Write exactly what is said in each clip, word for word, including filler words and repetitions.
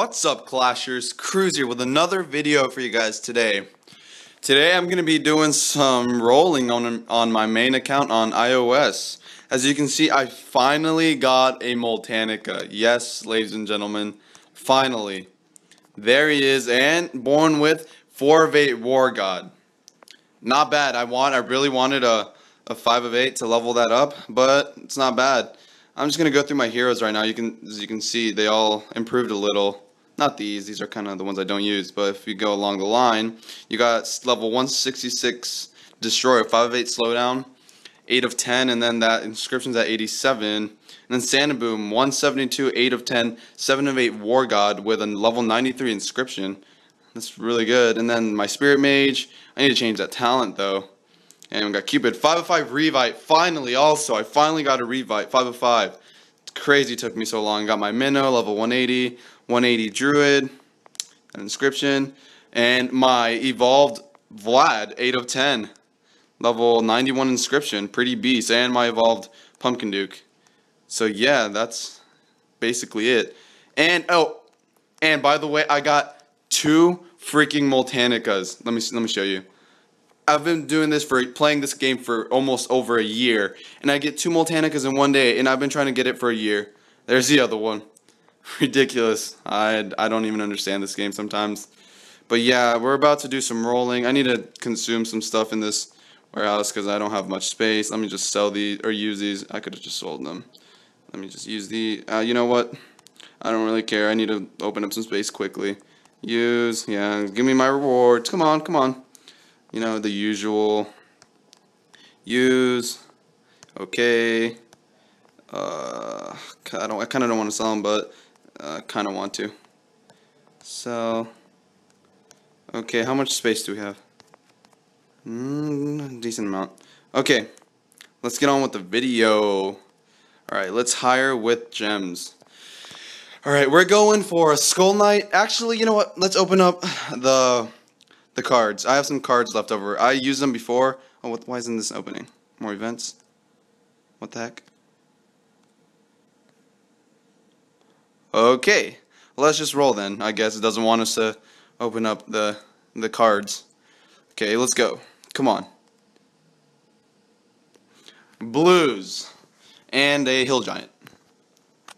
What's up, Clashers? Cruz here with another video for you guys today. Today I'm going to be doing some rolling on, on my main account on iOS. As you can see, I finally got a Moltanica. Yes, ladies and gentlemen, finally. There he is, and born with four of eight War God. Not bad. I want. I really wanted a, a five of eight to level that up, but it's not bad. I'm just gonna go through my heroes right now. You can, as you can see, they all improved a little. Not these; these are kind of the ones I don't use. But if you go along the line, you got level one sixty-six Destroyer, five of eight Slowdown, eight of ten, and then that inscription's at eighty-seven. And then Santa Boom, one seventy-two, eight of ten, seven of eight War God with a level ninety-three inscription. That's really good. And then my Spirit Mage, I need to change that talent though. And we got Cupid, five of five Revite, finally also, I finally got a Revite, five of five. It's crazy took me so long. Got my Minnow, level one eighty, one eighty Druid, an inscription, and my evolved Vlad, eight of ten, level ninety-one inscription, pretty beast, and my evolved Pumpkin Duke. So yeah, that's basically it. And, oh, and by the way, I got two freaking Moltanicas. Let me, let me show you. I've been doing this for playing this game for almost over a year, and I get two Moltanicas in one day, and I've been trying to get it for a year. There's the other one. Ridiculous. I, I don't even understand this game sometimes. But yeah, we're about to do some rolling. I need to consume some stuff in this warehouse because I don't have much space. Let me just sell these or use these. I could have just sold them. Let me just use the. Uh, you know what? I don't really care. I need to open up some space quickly. Use. Yeah. Give me my rewards. Come on. Come on. You know, the usual. Use. Okay. Uh, I don't. I kind of don't want to sell them, but I uh, kind of want to. So. Okay, how much space do we have? Mm, decent amount. Okay, let's get on with the video. Alright, let's hire with gems. Alright, we're going for a Skull Knight. Actually, you know what? Let's open up the... the cards. I have some cards left over. I used them before. Oh, what, why isn't this opening? More events? What the heck? Okay. Let's just roll then. I guess it doesn't want us to open up the, the cards. Okay, let's go. Come on. Blues. And a Hill Giant.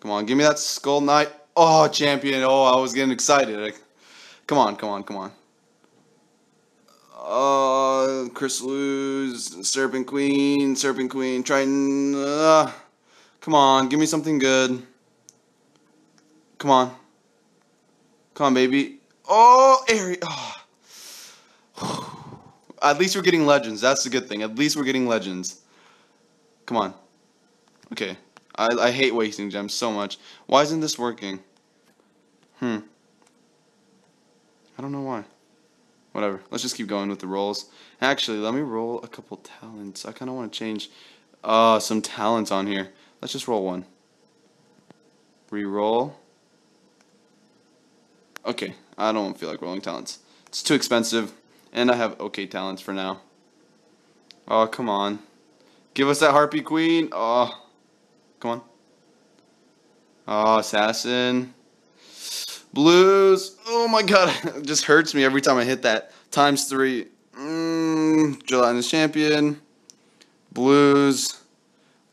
Come on, give me that Skull Knight. Oh, champion. Oh, I was getting excited. I, come on, come on, come on. Uh, Crystalize, Serpent Queen, Serpent Queen, Triton, uh, come on, give me something good, come on, come on baby, oh, Aries, oh. At least we're getting legends, that's the good thing, at least we're getting legends, come on, okay, I, I hate wasting gems so much, why isn't this working, hmm, I don't know why. Whatever. Let's just keep going with the rolls. Actually, let me roll a couple talents. I kind of want to change uh, some talents on here. Let's just roll one. Reroll. Okay. I don't feel like rolling talents. It's too expensive. And I have okay talents for now. Oh, come on. Give us that Harpy Queen. Oh. Come on. Oh, Assassin. Blues, oh my god, it just hurts me every time I hit that. Times three, mm, Gelatinous Champion, blues,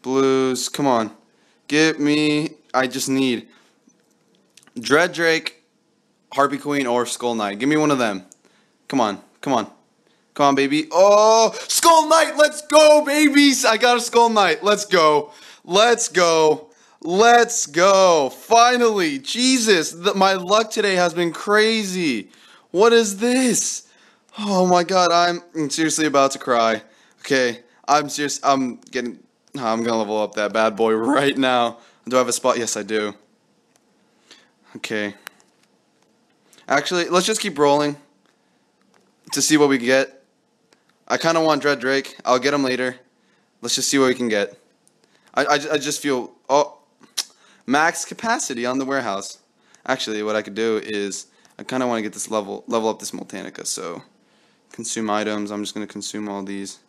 blues, come on. Get me, I just need Dread Drake, Harpy Queen, or Skull Knight. Give me one of them. Come on, come on, come on baby. Oh, Skull Knight, let's go babies. I got a Skull Knight, let's go, let's go. Let's go! Finally! Jesus! The, my luck today has been crazy! What is this? Oh my god, I'm, I'm seriously about to cry. Okay, I'm serious. I'm getting... I'm gonna level up that bad boy right now. Do I have a spot? Yes, I do. Okay. Actually, let's just keep rolling to see what we get. I kind of want Dread Drake. I'll get him later. Let's just see what we can get. I, I, I just feel... Oh... Max capacity on the warehouse. Actually, what I could do is I kind of want to get this level level up this Moltanica. So, consume items. I'm just gonna consume all these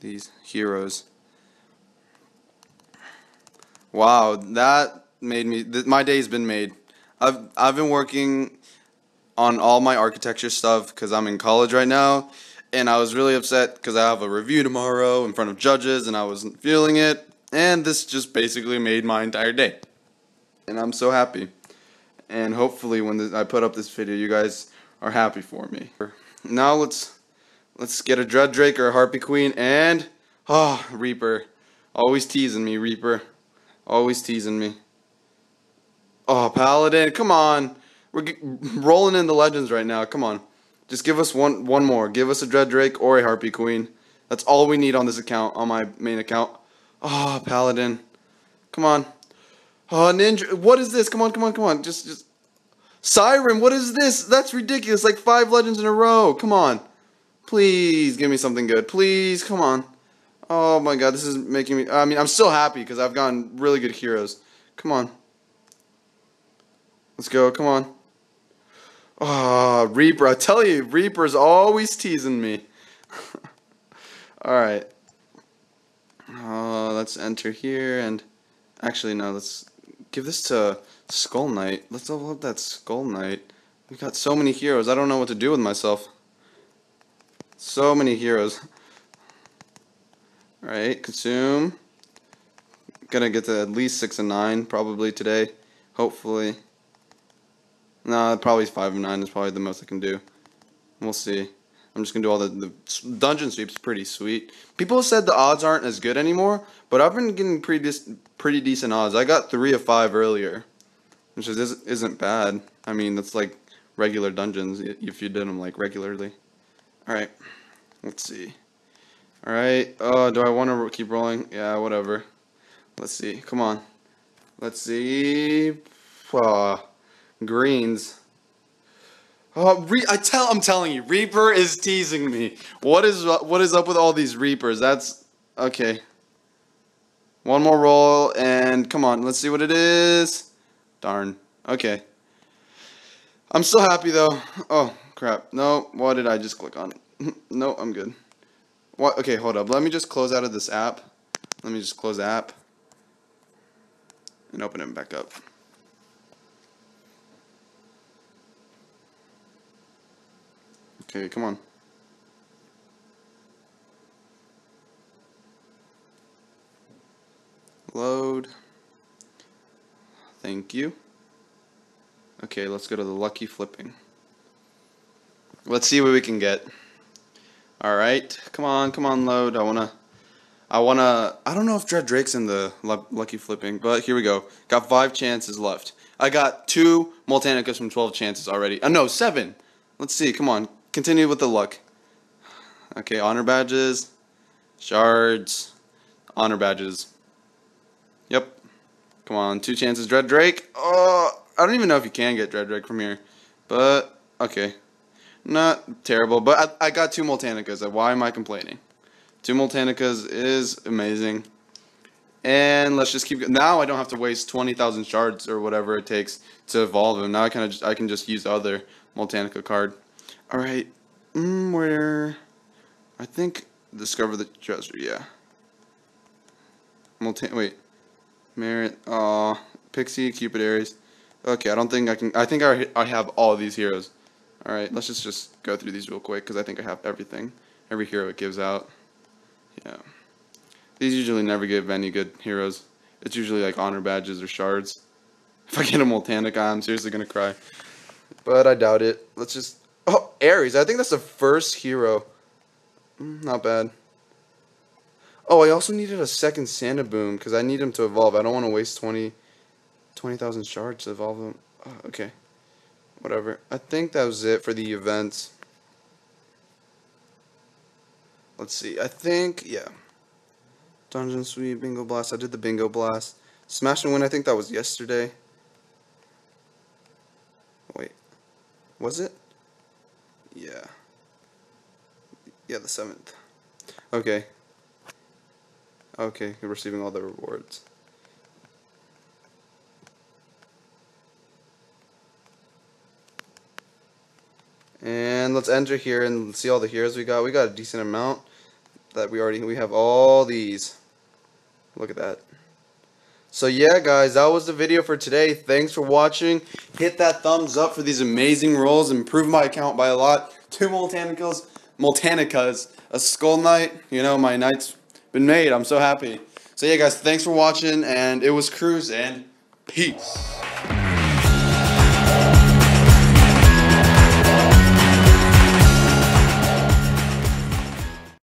these heroes. Wow, that made me. Th my day's been made. I've I've been working on all my architecture stuff because I'm in college right now, and I was really upset because I have a review tomorrow in front of judges, and I wasn't feeling it, and this just basically made my entire day, and I'm so happy, and hopefully when this, I put up this video, you guys are happy for me. Now let's let's get a Dread Drake or a Harpy Queen, and ah, oh, Reaper, always teasing me, Reaper, always teasing me. Oh, Paladin, come on. We're g rolling in the legends right now. Come on. Just give us one one more. Give us a Dread Drake or a Harpy Queen. That's all we need on this account, on my main account. Oh, Paladin. Come on. Oh, Ninja. What is this? Come on, come on, come on. Just, just. Siren, what is this? That's ridiculous. Like five legends in a row. Come on. Please give me something good. Please, come on. Oh, my God. This is making me. I mean, I'm still happy because I've gotten really good heroes. Come on. Let's go, come on. Ah, oh, Reaper, I tell you, Reaper's always teasing me. Alright. Uh, let's enter here, and... Actually, no, let's give this to Skull Knight. Let's level up that Skull Knight. We've got so many heroes, I don't know what to do with myself. So many heroes. Alright, consume. Gonna get to at least six and nine, probably today. Hopefully. Nah, probably five and nine is probably the most I can do. We'll see. I'm just going to do all the, the... Dungeon sweep's pretty sweet. People said the odds aren't as good anymore, but I've been getting pretty, pretty decent odds. I got three of five earlier, which is, isn't bad. I mean, that's like regular dungeons, if you did them like regularly. Alright, let's see. Alright, uh, do I want to keep rolling? Yeah, whatever. Let's see, come on. Let's see... Uh, Greens. Oh, Re I tell I'm telling you, Reaper is teasing me. What is what is up with all these Reapers? That's okay. One more roll and come on, let's see what it is. Darn. Okay. I'm still happy though. Oh crap. No, what did I just click on? No, I'm good. What? Okay, hold up. Let me just close out of this app. Let me just close the app and open it back up. Okay, come on. Load. Thank you. Okay, let's go to the Lucky Flipping. Let's see what we can get. All right, come on, come on, load. I wanna, I wanna. I don't know if Dread Drake's in the Lucky Flipping, but here we go. Got five chances left. I got two Moltanicas from twelve chances already. Uh, no, seven. Let's see. Come on. Continue with the luck. Okay, honor badges, shards, honor badges. Yep. Come on, two chances, Dread Drake. Oh, I don't even know if you can get Dread Drake from here, but okay, not terrible. But I, I got two Moltanicas. Why am I complaining? Two Moltanicas is amazing. And let's just keep. Now I don't have to waste twenty thousand shards or whatever it takes to evolve them. Now I kind of I can just use other Moltanica card. Alright, mm, where, I think, Discover the Treasure, yeah. Multi wait, Merit, aw, uh, Pixie, Cupid, Aries. Okay, I don't think I can, I think I, I have all these heroes. Alright, let's just, just go through these real quick, because I think I have everything. Every hero it gives out. Yeah. These usually never give any good heroes. It's usually like honor badges or shards. If I get a Moltanica, I'm seriously going to cry. But I doubt it. Let's just... Oh, Ares. I think that's the first hero. Not bad. Oh, I also needed a second Santa Boom because I need him to evolve. I don't want to waste twenty thousand shards to evolve him. Oh, okay. Whatever. I think that was it for the events. Let's see. I think, yeah. Dungeon Sweep, Bingo Blast. I did the Bingo Blast. Smash and Win, I think that was yesterday. Wait. Was it? Yeah. Yeah, the seventh. Okay. Okay, you're receiving all the rewards. And let's enter here and see all the heroes we got. We got a decent amount that we already we have all these. Look at that. So yeah, guys, that was the video for today. Thanks for watching. Hit that thumbs up for these amazing rolls. Improve my account by a lot. Two Moltanicas, Moltanicas, a Skull Knight. You know, my knight's been made. I'm so happy. So yeah, guys, thanks for watching, and it was Cruz, and peace.